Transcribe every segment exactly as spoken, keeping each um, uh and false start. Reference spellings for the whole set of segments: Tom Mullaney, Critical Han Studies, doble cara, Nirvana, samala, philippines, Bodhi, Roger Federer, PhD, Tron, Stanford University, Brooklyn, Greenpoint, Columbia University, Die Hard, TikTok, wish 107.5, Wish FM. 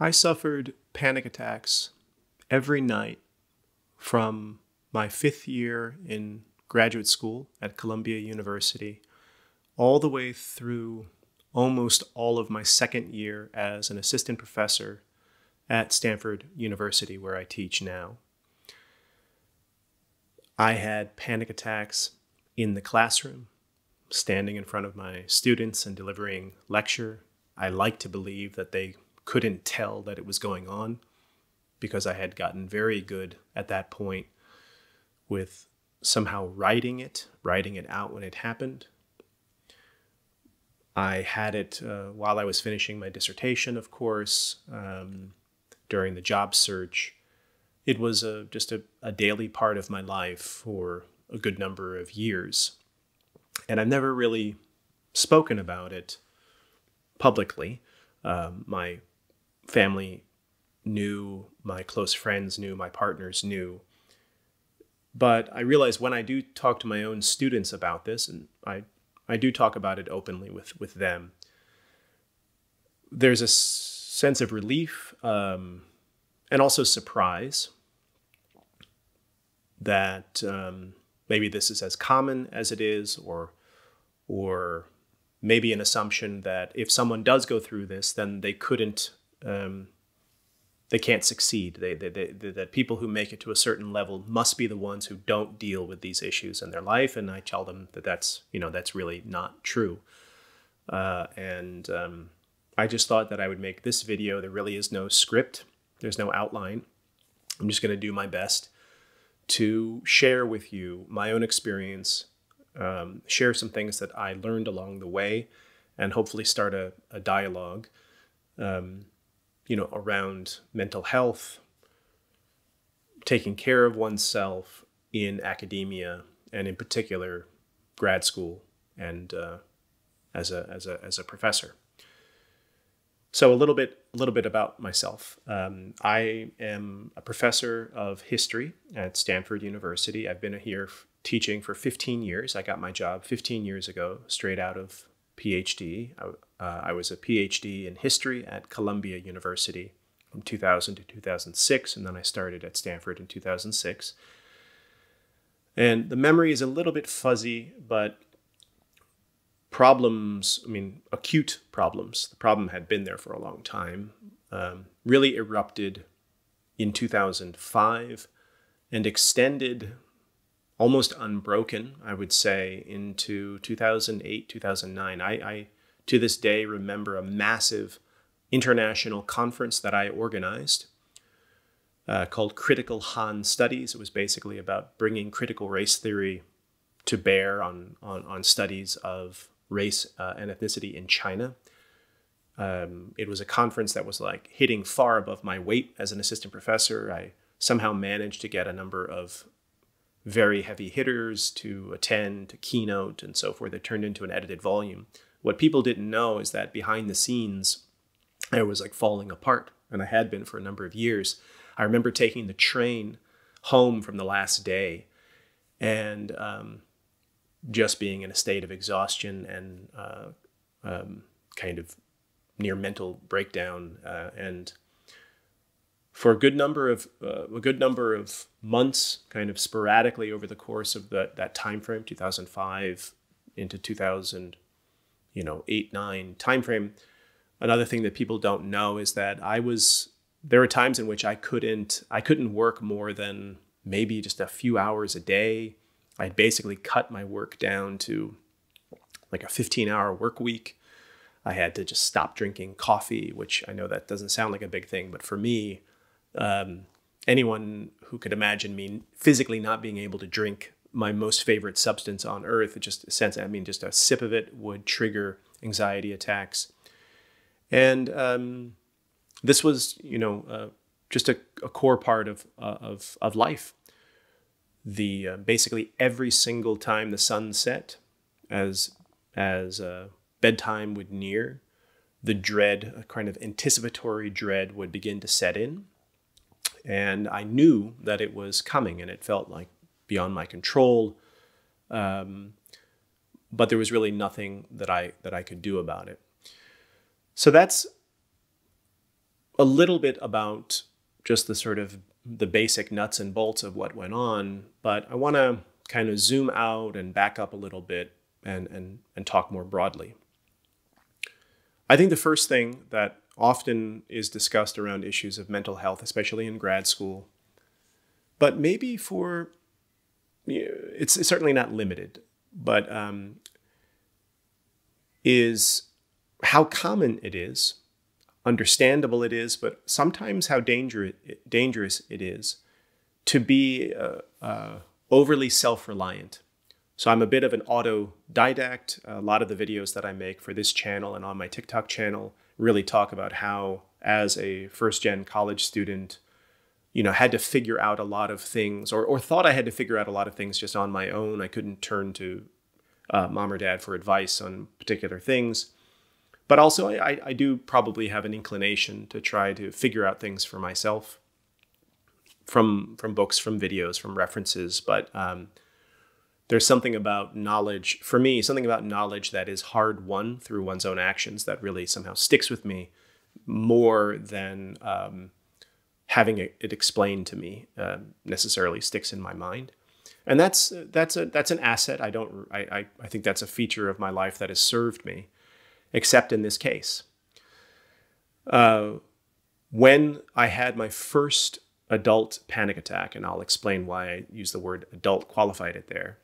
I suffered panic attacks every night from my fifth year in graduate school at Columbia University all the way through almost all of my second year as an assistant professor at Stanford University, where I teach now. I had panic attacks in the classroom, standing in front of my students and delivering lecture. I like to believe that they couldn't tell that it was going on, because I had gotten very good at that point with somehow writing it, writing it out when it happened. I had it uh, while I was finishing my dissertation, of course, um, during the job search. It was a, just a, a daily part of my life for a good number of years. And I've never really spoken about it publicly. Um, my family knew, my close friends knew, my partners knew. But I realize when I do talk to my own students about this, and I I do talk about it openly with, with them, there's a sense of relief um, and also surprise that um, maybe this is as common as it is, or, or maybe an assumption that if someone does go through this, then they couldn't, um, they can't succeed. They, they, they, they, that people who make it to a certain level must be the ones who don't deal with these issues in their life. And I tell them that that's, you know, that's really not true. Uh, and um, I just thought that I would make this video. There really is no script. There's no outline. I'm just going to do my best to share with you my own experience, um, share some things that I learned along the way, and hopefully start a, a dialogue um, you know, around mental health, taking care of oneself in academia, and in particular, grad school, and uh, as a as a as a professor. So a little bit a little bit about myself. Um, I am a professor of history at Stanford University. I've been here teaching for fifteen years. I got my job fifteen years ago, straight out of PhD. I, uh, I was a PhD in history at Columbia University from two thousand to two thousand six, and then I started at Stanford in two thousand six. And the memory is a little bit fuzzy, but problems, I mean, acute problems, the problem had been there for a long time, um, really erupted in two thousand five and extended almost unbroken, I would say, into two thousand eight, two thousand nine. I, I, to this day, remember a massive international conference that I organized uh, called Critical Han Studies. It was basically about bringing critical race theory to bear on, on, on studies of race uh, and ethnicity in China. Um, it was a conference that was like hitting far above my weight as an assistant professor. I somehow managed to get a number of very heavy hitters to attend, to keynote, and so forth. It turned into an edited volume. What people didn't know is that behind the scenes, I was like falling apart, and I had been for a number of years. I remember taking the train home from the last day and um, just being in a state of exhaustion and uh, um, kind of near mental breakdown. Uh, and for a good number of uh, a good number of months, kind of sporadically over the course of the, that time frame, two thousand five into two thousand, you know, eight, nine time frame. Another thing that people don't know is that I was there were times in which I couldn't I couldn't work more than maybe just a few hours a day. I basically cut my work down to like a fifteen hour work week. I had to just stop drinking coffee, which I know that doesn't sound like a big thing, but for me, Um, anyone who could imagine me physically not being able to drink my most favorite substance on earth, just a sense, I mean, just a sip of it would trigger anxiety attacks. And um, this was, you know, uh, just a, a core part of, uh, of, of life. The, uh, basically every single time the sun set, as, as uh, bedtime would near, the dread, a kind of anticipatory dread would begin to set in. And I knew that it was coming, and it felt like beyond my control. Um, but there was really nothing that I that I could do about it. So that's a little bit about just the sort of the basic nuts and bolts of what went on, but I want to kind of zoom out and back up a little bit and, and, and talk more broadly. I think the first thing that often is discussed around issues of mental health, especially in grad school, but maybe for, it's, it's certainly not limited, but um, is how common it is, understandable it is, but sometimes how dangerous dangerous it is to be uh, uh, overly self-reliant. So I'm a bit of an autodidact. A lot of the videos that I make for this channel and on my TikTok channel really talk about how, as a first-gen college student, you know, had to figure out a lot of things, or, or thought I had to figure out a lot of things just on my own. I couldn't turn to uh, mom or dad for advice on particular things. But also, I, I do probably have an inclination to try to figure out things for myself from, from books, from videos, from references. But um, there's something about knowledge, for me, something about knowledge that is hard won through one's own actions that really somehow sticks with me more than um, having it explained to me uh, necessarily sticks in my mind. And that's, that's, a, that's an asset. I, don't, I, I, I think that's a feature of my life that has served me. Except in this case. Uh, when I had my first adult panic attack, and I'll explain why I use the word adult, qualified it there,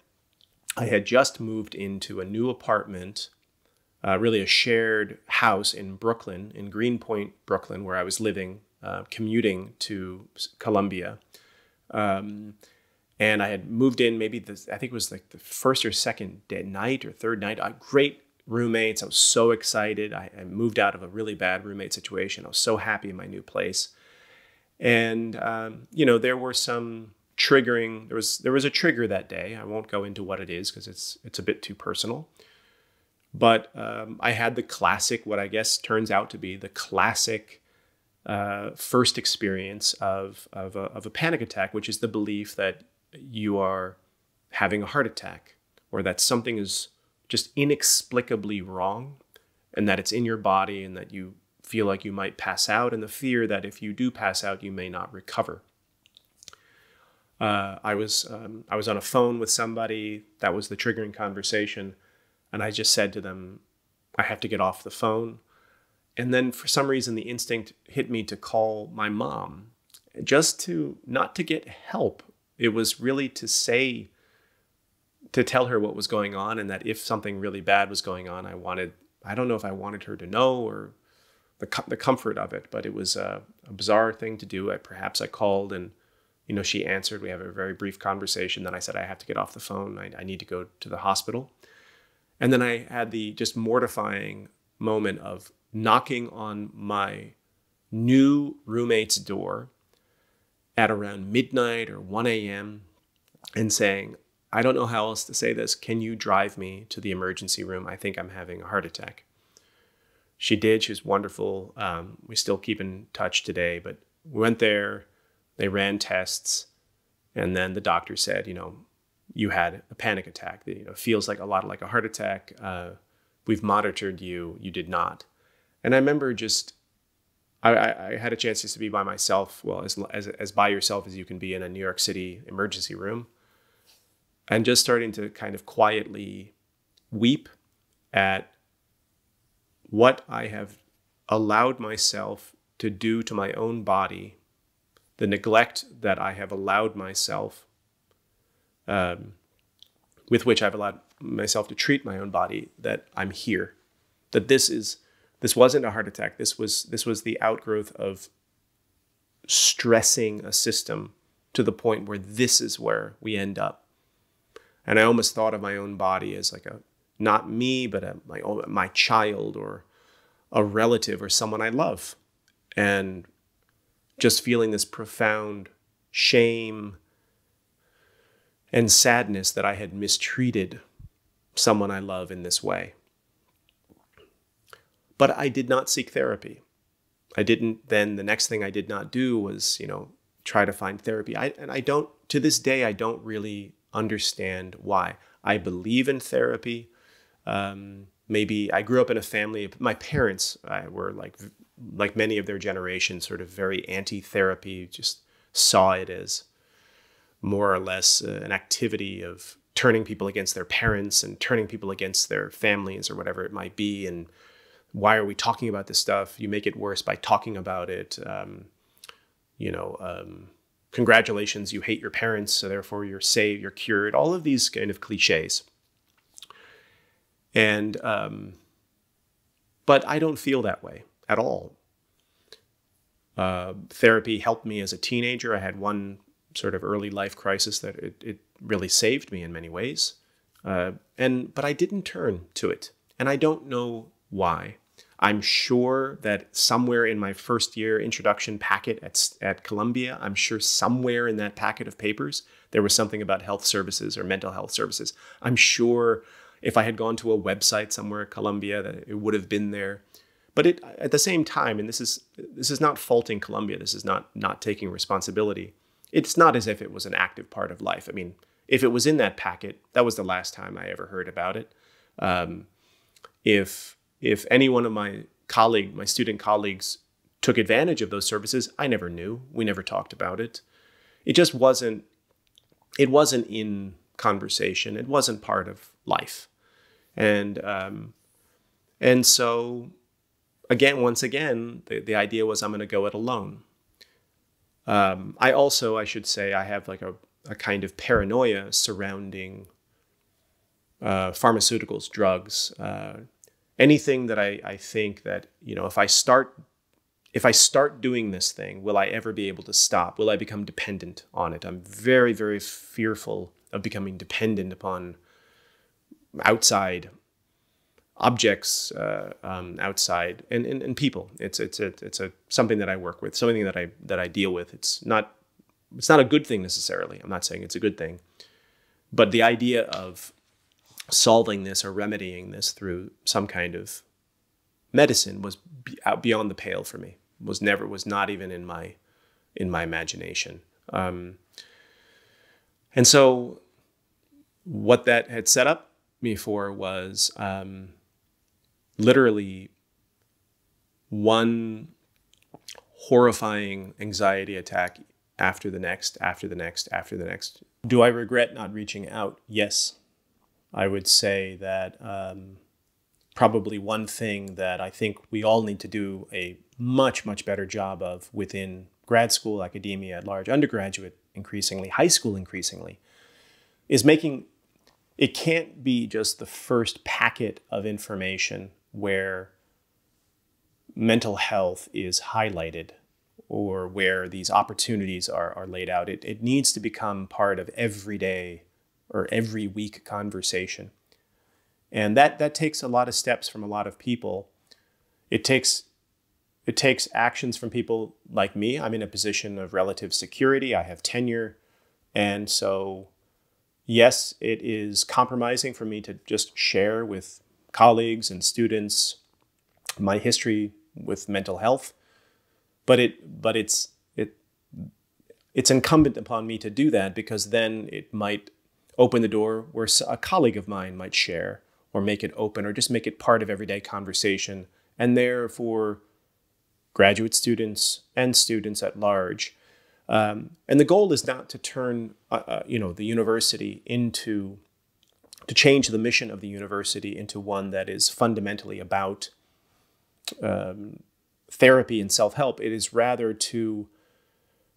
I had just moved into a new apartment, uh, really a shared house in Brooklyn, in Greenpoint, Brooklyn, where I was living, uh, commuting to Columbia. Um, and I had moved in maybe, the, I think it was like the first or second day, night or third night, a great roommates. I was so excited. I, I moved out of a really bad roommate situation. I was so happy in my new place. And, um, you know, there were some triggering, there was, there was a trigger that day. I won't go into what it is because it's, it's a bit too personal, but, um, I had the classic, what I guess turns out to be the classic, uh, first experience of, of a, of a panic attack, which is the belief that you are having a heart attack or that something is just inexplicably wrong and that it's in your body and that you feel like you might pass out, and the fear that if you do pass out, you may not recover. Uh, I was um, I was on a phone with somebody. That was the triggering conversation. And I just said to them, I have to get off the phone. And then for some reason, the instinct hit me to call my mom, just to not to get help. It was really to say, to tell her what was going on, and that if something really bad was going on, I wanted, I don't know if I wanted her to know or the, the comfort of it, but it was a, a bizarre thing to do. I, perhaps I called and, you know, she answered. We have a very brief conversation. Then I said, I have to get off the phone. I, I need to go to the hospital. And then I had the just mortifying moment of knocking on my new roommate's door at around midnight or one A M and saying, I don't know how else to say this. Can you drive me to the emergency room? I think I'm having a heart attack. She did. She was wonderful. Um, we still keep in touch today, but we went there. They ran tests. And then the doctor said, you know, you had a panic attack. It, you know, feels like a lot like a heart attack. Uh, we've monitored you. You did not. And I remember just, I, I, I had a chance just to be by myself. Well, as, as, as by yourself as you can be in a New York City emergency room. And just starting to kind of quietly weep at what I have allowed myself to do to my own body, the neglect that I have allowed myself, um, with which I've allowed myself to treat my own body, that I'm here, that this is, this wasn't a heart attack. This was, this was the outgrowth of stressing a system to the point where this is where we end up. And I almost thought of my own body as like a, not me, but a, my, own, my child or a relative or someone I love. And just feeling this profound shame and sadness that I had mistreated someone I love in this way. But I did not seek therapy. I didn't, then the next thing I did not do was, you know, try to find therapy. I, and I don't, to this day, I don't really understand why. I believe in therapy. Um, maybe I grew up in a family, my parents I, were like, like many of their generation, sort of very anti-therapy, just saw it as more or less uh, an activity of turning people against their parents and turning people against their families or whatever it might be. And why are we talking about this stuff? You make it worse by talking about it. Um, you know, um, congratulations, you hate your parents, so therefore you're saved, you're cured, all of these kind of cliches. And, um, but I don't feel that way at all. Uh, therapy helped me as a teenager. I had one sort of early life crisis that it, it really saved me in many ways. Uh, and, but I didn't turn to it, and I don't know why. I'm sure that somewhere in my first year introduction packet at, at Columbia, I'm sure somewhere in that packet of papers, there was something about health services or mental health services. I'm sure if I had gone to a website somewhere at Columbia, that it would have been there. But it, at the same time, and this is, this is not faulting Columbia, this is not, not taking responsibility, it's not as if it was an active part of life. I mean, if it was in that packet, that was the last time I ever heard about it. Um, if, if any one of my colleague, my student colleagues took advantage of those services, I never knew. We never talked about it. It just wasn't, it wasn't in conversation. It wasn't part of life. And, um, and so again, once again, the, the idea was I'm going to go it alone. Um, I also, I should say, I have like a, a kind of paranoia surrounding uh, pharmaceuticals, drugs, uh, anything that I, I think that, you know, if I start, if I start doing this thing, will I ever be able to stop? Will I become dependent on it? I'm very, very fearful of becoming dependent upon outside objects, uh, um, outside and, and, and people. It's, it's, a, it's a, something that I work with, something that I, that I deal with. It's not, it's not a good thing necessarily. I'm not saying it's a good thing, but the idea of solving this or remedying this through some kind of medicine was be, out beyond the pale for me, was never, was not even in my, in my imagination. Um, and so what that had set up me for was, um, literally one horrifying anxiety attack after the next, after the next, after the next. Do I regret not reaching out? Yes. I would say that um, probably one thing that I think we all need to do a much, much better job of within grad school, academia at large, undergraduate increasingly, high school increasingly, is making, it can't be just the first packet of information where mental health is highlighted or where these opportunities are, are laid out. It, it needs to become part of everyday or every week conversation. And that, that takes a lot of steps from a lot of people. It takes, it takes actions from people like me. I'm in a position of relative security. I have tenure. And so, yes, it is compromising for me to just share with colleagues and students my history with mental health, but it but it's it it's incumbent upon me to do that, because then it might open the door where a colleague of mine might share, or make it open, or just make it part of everyday conversation, and therefore graduate students and students at large. Um, and the goal is not to turn uh, uh, you know, the university into, to change the mission of the university into one that is fundamentally about um, therapy and self-help. It is rather to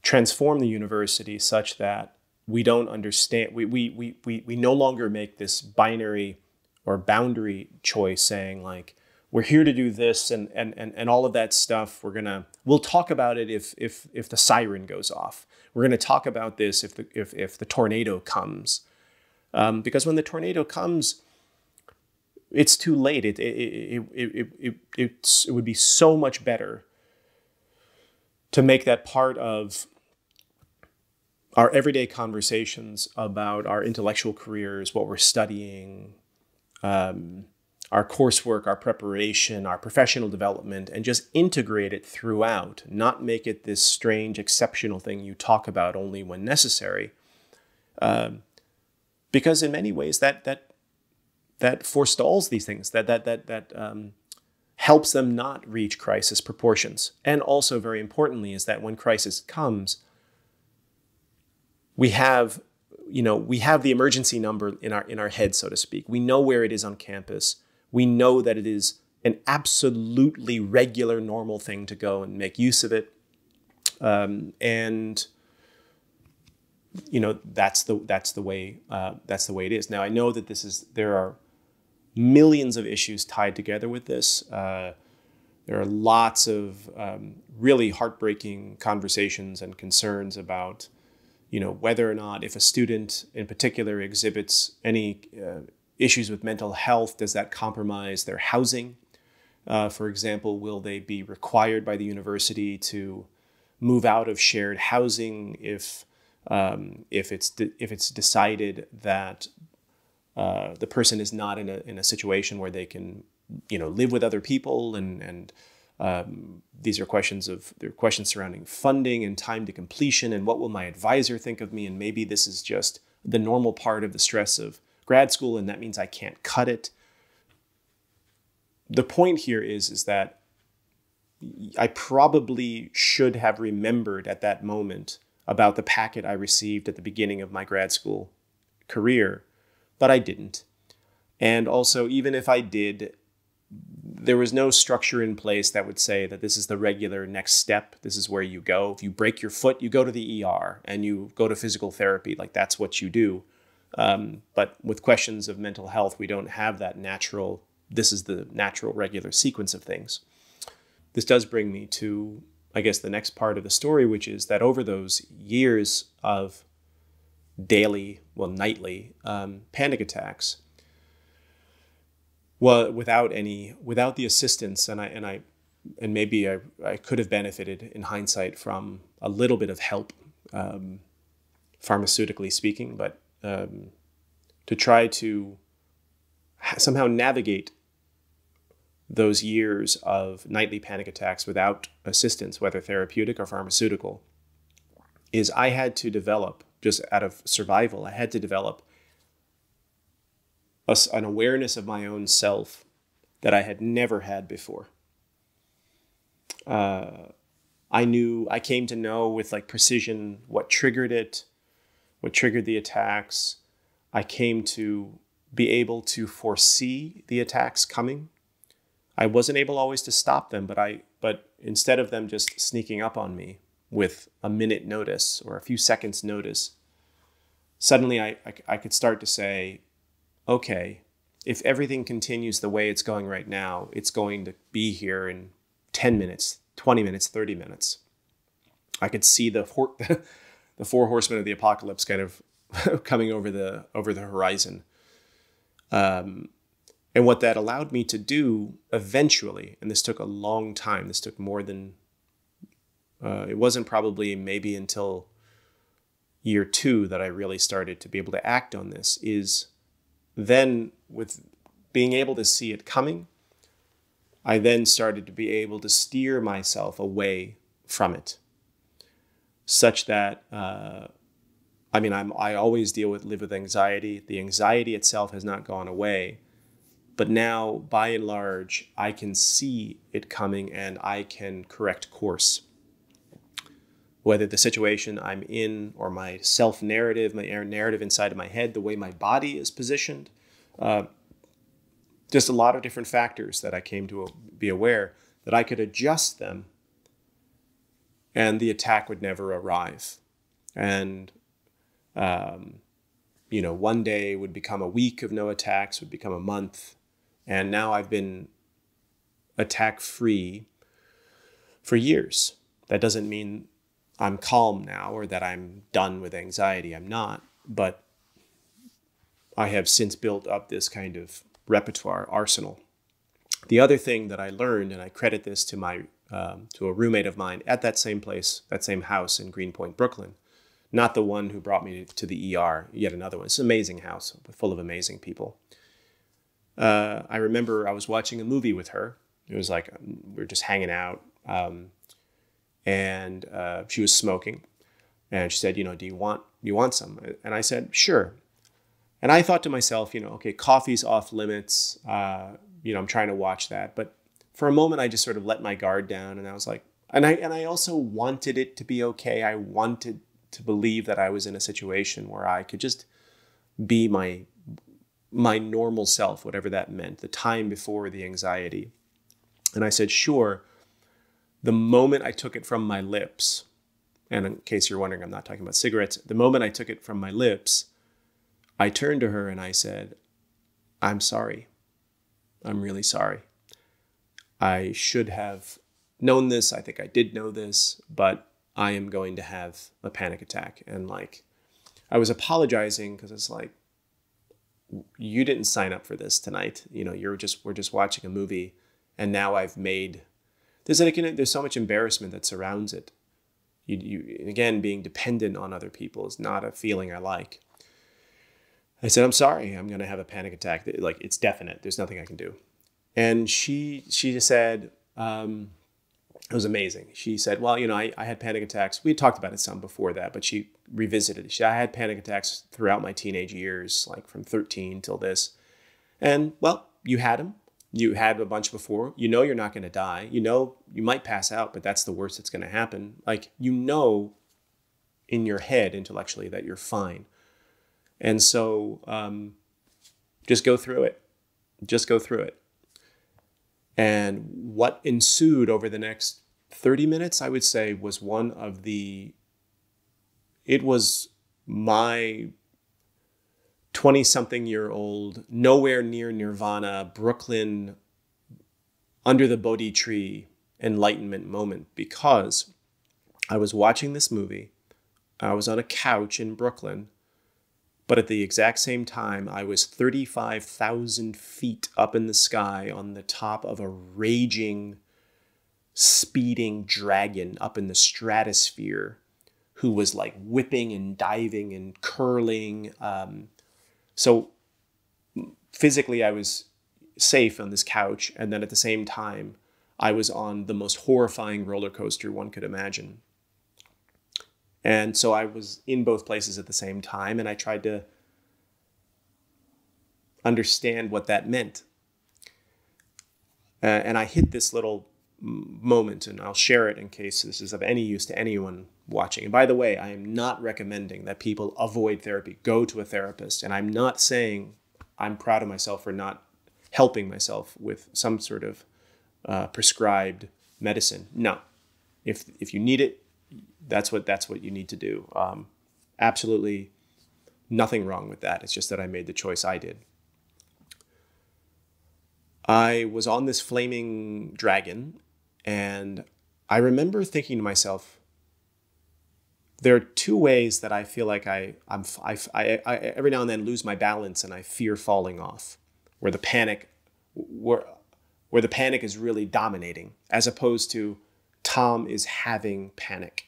transform the university such that we don't understand, we, we, we, we, we no longer make this binary or boundary choice saying like, we're here to do this and, and, and, and all of that stuff. We're gonna, we'll talk about it if, if, if the siren goes off. We're gonna talk about this if the, if, if the tornado comes. Um, because when the tornado comes, it's too late. It, it, it, it, it, it, it would be so much better to make that part of our everyday conversations about our intellectual careers, what we're studying, um, our coursework, our preparation, our professional development, and just integrate it throughout, not make it this strange, exceptional thing you talk about only when necessary. Um, because in many ways, that, that that forestalls these things, that that that that um, helps them not reach crisis proportions. And also, very importantly, is that when crisis comes, we have, you know, we have the emergency number in our in our head, so to speak. We know where it is on campus. We know that it is an absolutely regular, normal thing to go and make use of it, um, and you know that's the that's the way uh, that's the way it is. Now I know that this is there are millions of issues tied together with this. Uh, there are lots of um, really heartbreaking conversations and concerns about, you know, whether or not if a student in particular exhibits any uh, issues with mental health, does that compromise their housing? Uh, for example, will they be required by the university to move out of shared housing if um, if it's de if it's decided that uh, the person is not in a in a situation where they can, you know, live with other people? And and Um, these are questions of there are questions surrounding funding and time to completion and what will my advisor think of me, and maybe this is just the normal part of the stress of grad school and that means I can't cut it. The point here is is that I probably should have remembered at that moment about the packet I received at the beginning of my grad school career, but I didn't. And also, even if I did, there was no structure in place that would say that this is the regular next step. This is where you go. If you break your foot, you go to the E R and you go to physical therapy. Like, that's what you do. Um, but with questions of mental health, we don't have that natural, this is the natural regular sequence of things. This does bring me to, I guess, the next part of the story, which is that over those years of daily, well, nightly um, panic attacks, well, without any, without the assistance, and I and I, and maybe I, I could have benefited in hindsight from a little bit of help, um, pharmaceutically speaking, but um, to try to somehow navigate those years of nightly panic attacks without assistance, whether therapeutic or pharmaceutical, is I had to develop, just out of survival, I had to develop A, an awareness of my own self that I had never had before. Uh, I knew, I came to know with like precision what triggered it, what triggered the attacks. I came to be able to foresee the attacks coming. I wasn't able always to stop them, but I, but instead of them just sneaking up on me with a minute notice or a few seconds notice, suddenly I, I, I could start to say, okay, if everything continues the way it's going right now, it's going to be here in ten minutes, twenty minutes, thirty minutes. I could see the four, the four horsemen of the apocalypse kind of coming over the, over the horizon. Um, and what that allowed me to do eventually, and this took a long time, this took more than, uh, it wasn't probably maybe until year two that I really started to be able to act on this, is then with being able to see it coming, I then started to be able to steer myself away from it, such that, uh, I mean, I'm, I always deal with, live with anxiety. The anxiety itself has not gone away, but now by and large, I can see it coming and I can correct course. Whether the situation I'm in or my self-narrative, my narrative inside of my head, the way my body is positioned, uh, just a lot of different factors that I came to be aware that I could adjust them and the attack would never arrive. And, um, you know, one day would become a week of no attacks, would become a month. And now I've been attack-free for years. That doesn't mean I'm calm now or that I'm done with anxiety. I'm not, but I have since built up this kind of repertoire arsenal. The other thing that I learned, and I credit this to my um, to a roommate of mine at that same place, that same house in Greenpoint, Brooklyn, not the one who brought me to the E R, yet another one. It's an amazing house full of amazing people. Uh, I remember I was watching a movie with her. It was like, we were just hanging out. Um, And uh, she was smoking, and she said, you know, do you want, you want some? And I said, sure. And I thought to myself, you know, okay, coffee's off limits. Uh, you know, I'm trying to watch that. But for a moment, I just sort of let my guard down, and I was like, and I and I also wanted it to be okay. I wanted to believe that I was in a situation where I could just be my my normal self, whatever that meant, the time before the anxiety. And I said, sure. The moment I took it from my lips, and in case you're wondering, I'm not talking about cigarettes. The moment I took it from my lips, I turned to her and I said, I'm sorry. I'm really sorry. I should have known this. I think I did know this, but I am going to have a panic attack. And like, I was apologizing because it's like, you didn't sign up for this tonight. You know, you're just, we're just watching a movie, and now I've made, there's like, there's so much embarrassment that surrounds it. You, you, again, being dependent on other people is not a feeling I like. I said, I'm sorry, I'm going to have a panic attack. Like, it's definite. There's nothing I can do. And she, she just said, um, it was amazing. She said, well, you know, I, I had panic attacks. We had talked about it some before that, but she revisited it. She, I had panic attacks throughout my teenage years, like from thirteen till this. And well, you had them. You had a bunch before. You know, you're not going to die. You know, you might pass out, but that's the worst that's going to happen. Like, you know, in your head intellectually that you're fine. And so um, just go through it, just go through it. And what ensued over the next thirty minutes, I would say, was one of the, it was my twenty something year old, nowhere near Nirvana, Brooklyn, under the Bodhi tree enlightenment moment, because I was watching this movie. I was on a couch in Brooklyn. But at the exact same time, I was thirty-five thousand feet up in the sky on the top of a raging, speeding dragon up in the stratosphere who was like whipping and diving and curling. Um, so physically, I was safe on this couch. And then at the same time, I was on the most horrifying roller coaster one could imagine. And so I was in both places at the same time, and I tried to understand what that meant. Uh, and I hit this little moment, and I'll share it in case this is of any use to anyone watching. And by the way, I am not recommending that people avoid therapy, go to a therapist. And I'm not saying I'm proud of myself for not helping myself with some sort of uh, prescribed medicine. No, if, if you need it, That's what, that's what you need to do. Um, absolutely nothing wrong with that. It's just that I made the choice I did. I was on this flaming dragon, and I remember thinking to myself, there are two ways that I feel like I, I'm, I, I, I every now and then lose my balance and I fear falling off, where the panic, where, where the panic is really dominating, as opposed to Tom is having panic,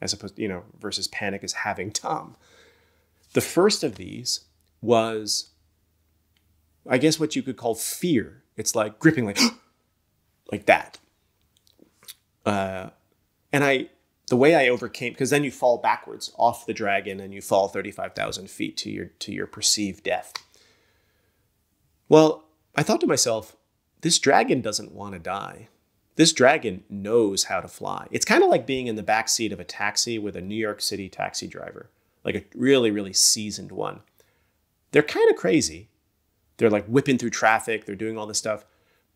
as opposed, you know, versus panic is having Tom. The first of these was, I guess, what you could call fear. It's like gripping, like, like that. Uh, and I, the way I overcame, because then you fall backwards off the dragon and you fall thirty-five thousand feet to your, to your perceived death. Well, I thought to myself, this dragon doesn't want to die. This dragon knows how to fly. It's kind of like being in the backseat of a taxi with a New York City taxi driver, like a really, really seasoned one. They're kind of crazy. They're like whipping through traffic. They're doing all this stuff.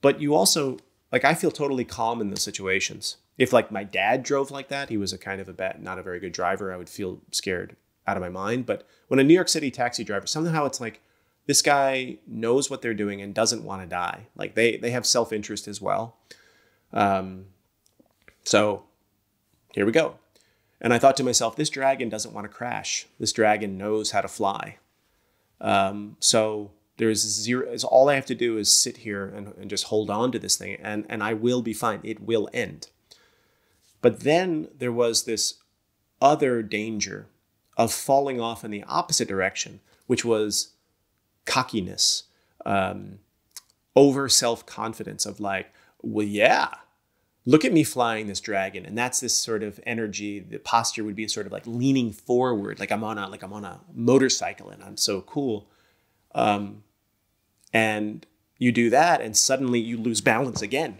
But you also, like, I feel totally calm in those situations. If like my dad drove like that, he was a kind of a bad, not a very good driver, I would feel scared out of my mind. But when a New York City taxi driver, somehow it's like, this guy knows what they're doing and doesn't want to die. Like they, they have self-interest as well. Um, so here we go. And I thought to myself, this dragon doesn't want to crash. This dragon knows how to fly. Um, so there's zero, is all I have to do is sit here and, and just hold on to this thing. And, and I will be fine. It will end. But then there was this other danger of falling off in the opposite direction, which was cockiness, um, over self-confidence of like, well, yeah, look at me flying this dragon. And that's this sort of energy. The posture would be sort of like leaning forward, like I'm on a, like I'm on a motorcycle and I'm so cool. Um, and you do that and suddenly you lose balance again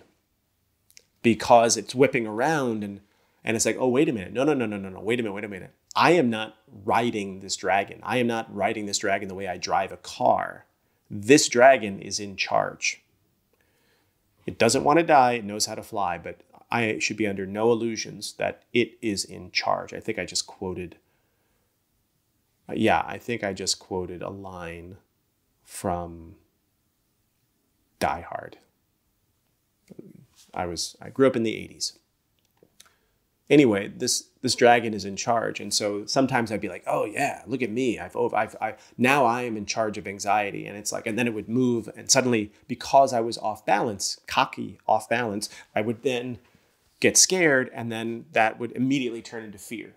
because it's whipping around and, and it's like, oh, wait a minute. No, no, no, no, no, no. Wait a minute. Wait a minute. I am not riding this dragon. I am not riding this dragon the way I drive a car. This dragon is in charge. It doesn't want to die. It knows how to fly, but I should be under no illusions that it is in charge. I think I just quoted, yeah, I think I just quoted a line from Die Hard. I was, I grew up in the eighties. Anyway, this, this dragon is in charge. And so sometimes I'd be like, oh yeah, look at me. I've, oh, I've, I, now I am in charge of anxiety. And it's like, and then it would move. And suddenly, because I was off balance, cocky, off balance, I would then get scared. And then that would immediately turn into fear.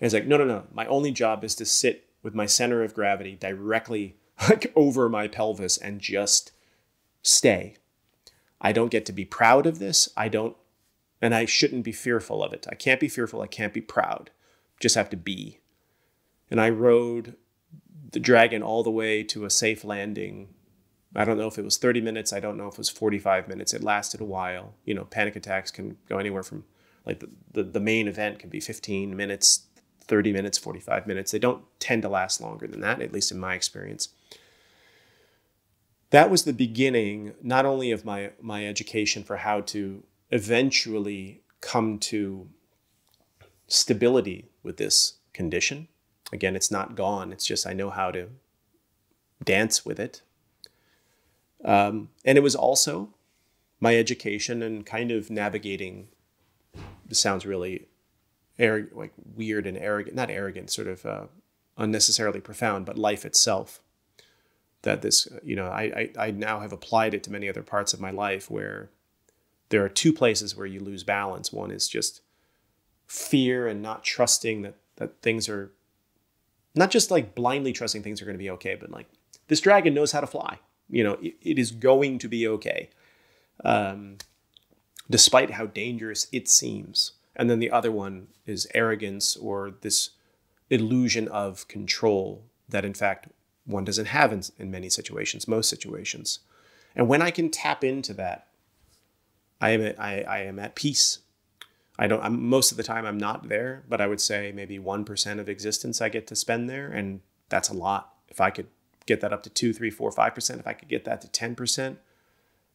And it's like, no, no, no. My only job is to sit with my center of gravity directly like over my pelvis and just stay. I don't get to be proud of this. I don't. And I shouldn't be fearful of it. I can't be fearful. I can't be proud. Just have to be. And I rode the dragon all the way to a safe landing. I don't know if it was thirty minutes. I don't know if it was forty-five minutes. It lasted a while. You know, panic attacks can go anywhere from, like the, the, the main event can be fifteen minutes, thirty minutes, forty-five minutes. They don't tend to last longer than that, at least in my experience. That was the beginning, not only of my, my education for how to eventually come to stability with this condition. Again, it's not gone. It's just I know how to dance with it. Um, and it was also my education and kind of navigating. This sounds really like weird and arrogant, not arrogant, sort of uh, unnecessarily profound, but life itself. That this, you know, I, I, I now have applied it to many other parts of my life where there are two places where you lose balance. One is just fear and not trusting that, that things are, not just like blindly trusting things are going to be okay, but like this dragon knows how to fly. You know, it, it is going to be okay, um, despite how dangerous it seems. And then the other one is arrogance or this illusion of control that in fact one doesn't have in, in many situations, most situations. And when I can tap into that, I am at, I, I am at peace. I don't, I'm, most of the time I'm not there, but I would say maybe one percent of existence I get to spend there. And that's a lot. If I could get that up to two, three, four, five percent, if I could get that to ten percent,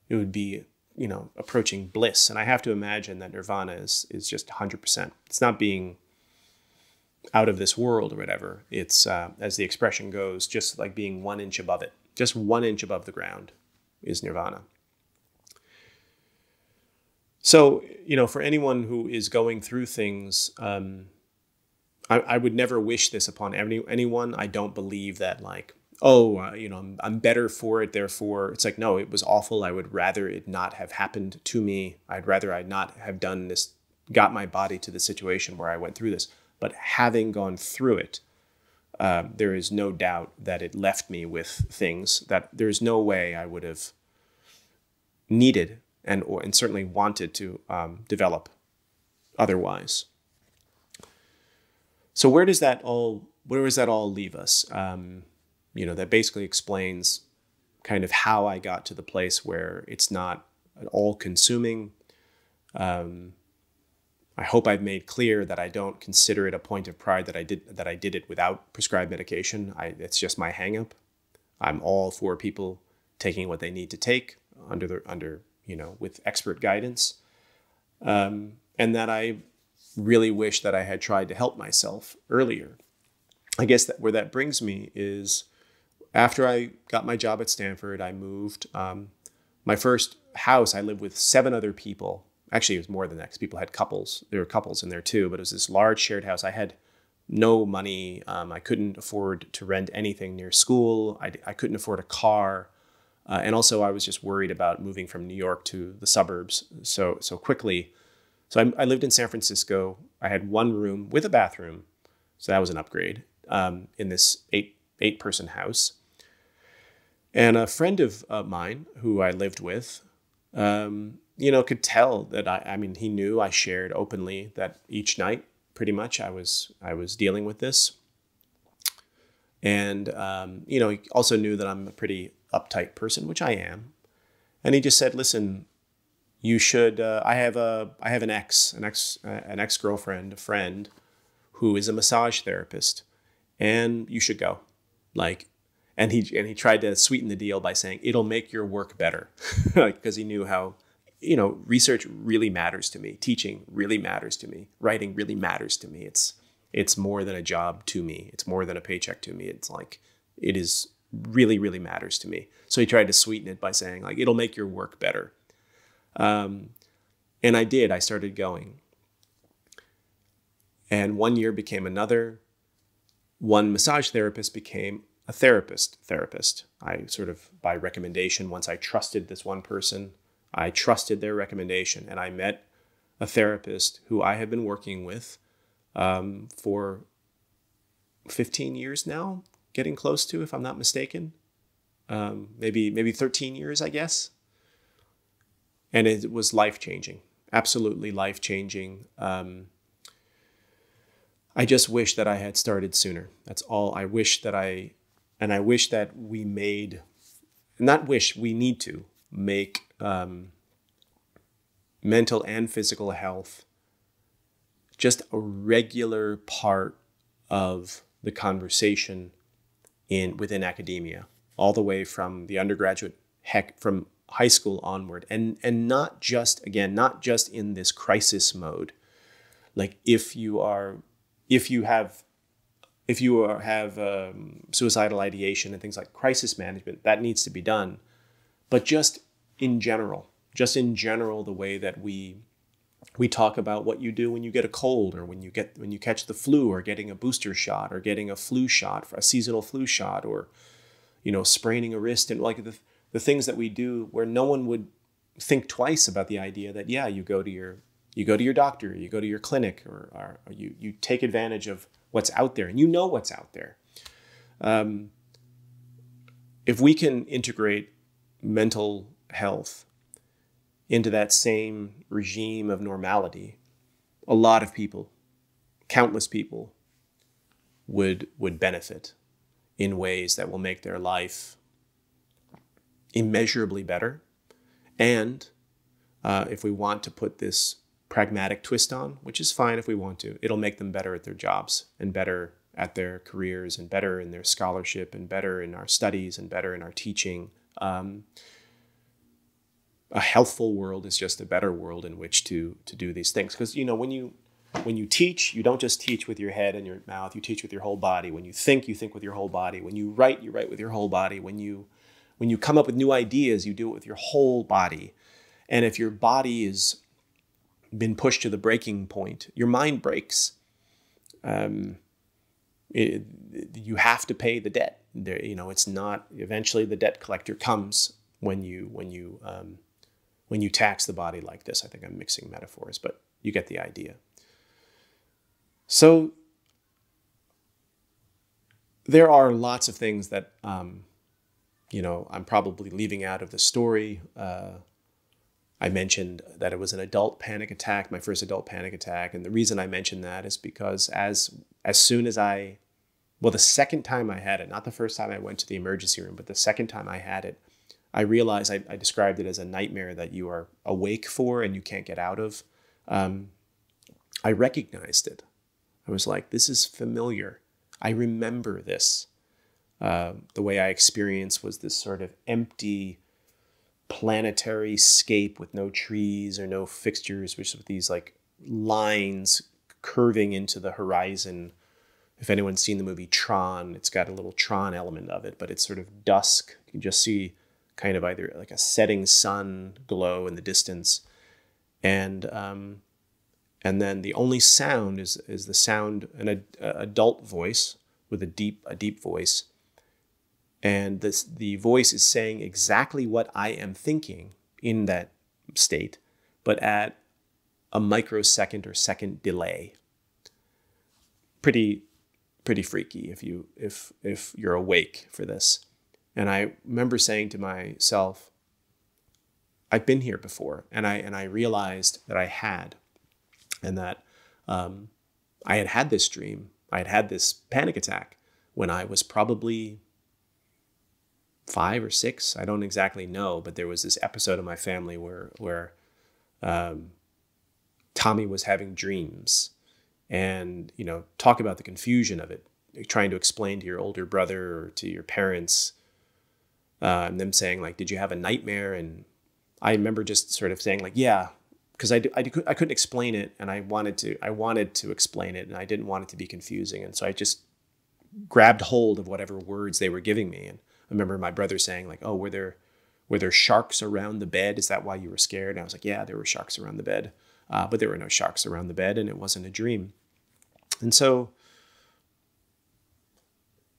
it would be, you know, approaching bliss. And I have to imagine that Nirvana is, is just one hundred percent. It's not being out of this world or whatever. It's, uh, as the expression goes, just like being one inch above it, just one inch above the ground is Nirvana. So, you know, for anyone who is going through things, um, I, I would never wish this upon any, anyone. I don't believe that like, oh, uh, you know, I'm, I'm better for it. Therefore, it's like, no, it was awful. I would rather it not have happened to me. I'd rather I not have done this, got my body to the situation where I went through this. But having gone through it, uh, there is no doubt that it left me with things that there's no way I would have needed and or and certainly wanted to um, develop otherwise. So where does that all, where does that all leave us? Um, you know, that basically explains kind of how I got to the place where it's not at all consuming. Um, I hope I've made clear that I don't consider it a point of pride that I did, that I did it without prescribed medication. I, it's just my hang up. I'm all for people taking what they need to take under their, under, you know, with expert guidance. Um, and that I really wish that I had tried to help myself earlier. I guess that where that brings me is after I got my job at Stanford, I moved, um, my first house, I lived with seven other people. Actually, it was more than that because people had couples. There were couples in there too, but it was this large shared house. I had no money. Um, I couldn't afford to rent anything near school. I, I couldn't afford a car. Uh, and also I was just worried about moving from New York to the suburbs so so quickly. So I, I lived in San Francisco. I had one room with a bathroom. So that was an upgrade um, in this eight, eight person house. And a friend of uh, mine who I lived with, um, you know, could tell that I, I mean, he knew I shared openly that each night pretty much I was, I was dealing with this. And, um, you know, he also knew that I'm a pretty uptight person, which I am. And he just said, listen, you should, uh, I have a, I have an ex, an ex, uh, an ex-girlfriend, a friend who is a massage therapist, and you should go. Like, and he, and he tried to sweeten the deal by saying, it'll make your work better. Because he knew how, you know, research really matters to me. Teaching really matters to me. Writing really matters to me. It's, it's more than a job to me. It's more than a paycheck to me. It's like, it is really, really matters to me. So he tried to sweeten it by saying, like, it'll make your work better. Um, and I did, I started going. And one year became another. One massage therapist became a therapist therapist. I sort of, by recommendation, once I trusted this one person, I trusted their recommendation. And I met a therapist who I have been working with um, for fifteen years now, getting close to, if I'm not mistaken, um, maybe, maybe thirteen years, I guess. And it was life-changing, absolutely life-changing. Um, I just wish that I had started sooner. That's all. I wish that I, and I wish that we made, not wish, we need to make um, mental and physical health just a regular part of the conversation in within academia, all the way from the undergraduate, heck, from high school onward, and and not just, again, not just in this crisis mode. Like if you are, if you have, if you are, have um, suicidal ideation and things like crisis management, that needs to be done. But just in general, just in general, the way that we we talk about what you do when you get a cold, or when you get when you catch the flu, or getting a booster shot, or getting a flu shot, a seasonal flu shot, or you know, spraining a wrist, and like the. The things that we do where no one would think twice about the idea that, yeah, you go to your, you go to your doctor, you go to your clinic, or, or, or you, you take advantage of what's out there, and you know what's out there. Um, if we can integrate mental health into that same regime of normality, a lot of people, countless people would, would benefit in ways that will make their life immeasurably better. And uh, if we want to put this pragmatic twist on, which is fine if we want to, it'll make them better at their jobs, and better at their careers, and better in their scholarship, and better in our studies, and better in our teaching. Um, a healthful world is just a better world in which to, to do these things. Because, you know, when you, when you teach, you don't just teach with your head and your mouth, you teach with your whole body. When you think, you think with your whole body. When you write, you write with your whole body. When you When you come up with new ideas, you do it with your whole body. And if your body has been pushed to the breaking point, your mind breaks. Um, it, you have to pay the debt. There, you know, it's not, eventually the debt collector comes when you, when you, um, when you tax the body like this. I think I'm mixing metaphors, but you get the idea. So there are lots of things that, um, you know, I'm probably leaving out of the story. Uh, I mentioned that it was an adult panic attack, my first adult panic attack. And the reason I mentioned that is because as, as soon as I, well, the second time I had it, not the first time I went to the emergency room, but the second time I had it, I realized I, I described it as a nightmare that you are awake for and you can't get out of. Um, I recognized it. I was like, this is familiar. I remember this. Uh, the way I experienced was this sort of empty planetary scape with no trees or no fixtures, which with these like lines curving into the horizon. If anyone's seen the movie Tron, it's got a little Tron element of it, but it's sort of dusk. You can just see kind of either like a setting sun glow in the distance. And, um, and then the only sound is, is the sound, an ad, uh, adult voice with a deep, a deep voice. And this, the voice is saying exactly what I am thinking in that state, but at a microsecond or second delay. Pretty, pretty freaky if you if if you're awake for this. And I remember saying to myself, "I've been here before," and I and I realized that I had, and that um, I had had this dream, I had had this panic attack, when I was probably five or six. I don't exactly know, but there was this episode of my family where, where um, Tommy was having dreams. And, you know, talk about the confusion of it, trying to explain to your older brother or to your parents, uh, and them saying, like, did you have a nightmare? And I remember just sort of saying, like, yeah, because I, I, I couldn't explain it. And I wanted to, I wanted to explain it, and I didn't want it to be confusing. And so I just grabbed hold of whatever words they were giving me. And I remember my brother saying, like, oh, were there, were there sharks around the bed? Is that why you were scared? And I was like, yeah, there were sharks around the bed. Uh, but there were no sharks around the bed, and it wasn't a dream. And so,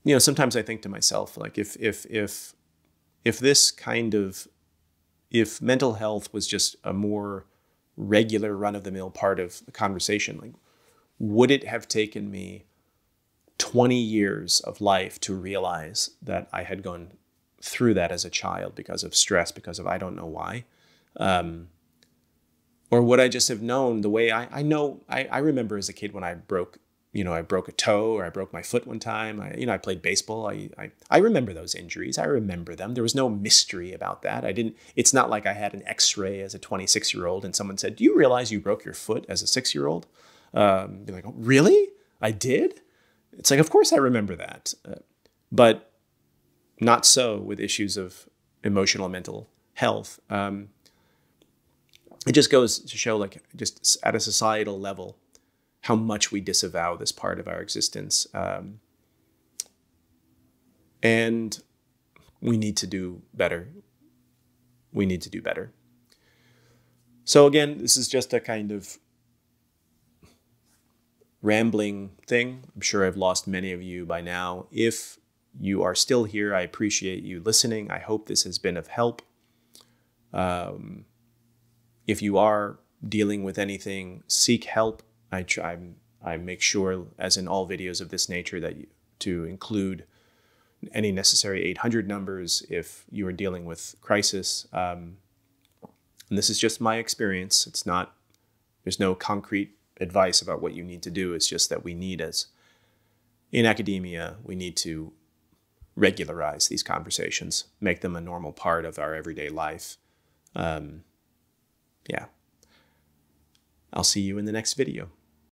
you know, sometimes I think to myself, like, if, if, if, if this kind of, if mental health was just a more regular run-of-the-mill part of the conversation, like, would it have taken me twenty years of life to realize that I had gone through that as a child because of stress, because of I don't know why? Um, or would I just have known the way I, I know, I, I remember as a kid when I broke, you know, I broke a toe or I broke my foot one time. I, you know, I played baseball. I, I, I remember those injuries. I remember them. There was no mystery about that. I didn't, it's not like I had an x-ray as a twenty-six year old and someone said, do you realize you broke your foot as a six year old? Um, you're like, oh, really? I did? It's like, of course I remember that, uh, but not so with issues of emotional mental health. Um, it just goes to show, like, just at a societal level, how much we disavow this part of our existence. Um, and we need to do better. We need to do better. So again, this is just a kind of rambling thing. I'm sure I've lost many of you by now. If you are still here, I appreciate you listening. I hope this has been of help. Um, if you are dealing with anything, seek help. I try, I make sure, as in all videos of this nature, that you, to include any necessary eight hundred numbers if you are dealing with crisis. Um, and this is just my experience. It's not, there's no concrete advice about what you need to do. It's just that we need, as in academia, we need to regularize these conversations, make them a normal part of our everyday life. Um, yeah. I'll see you in the next video.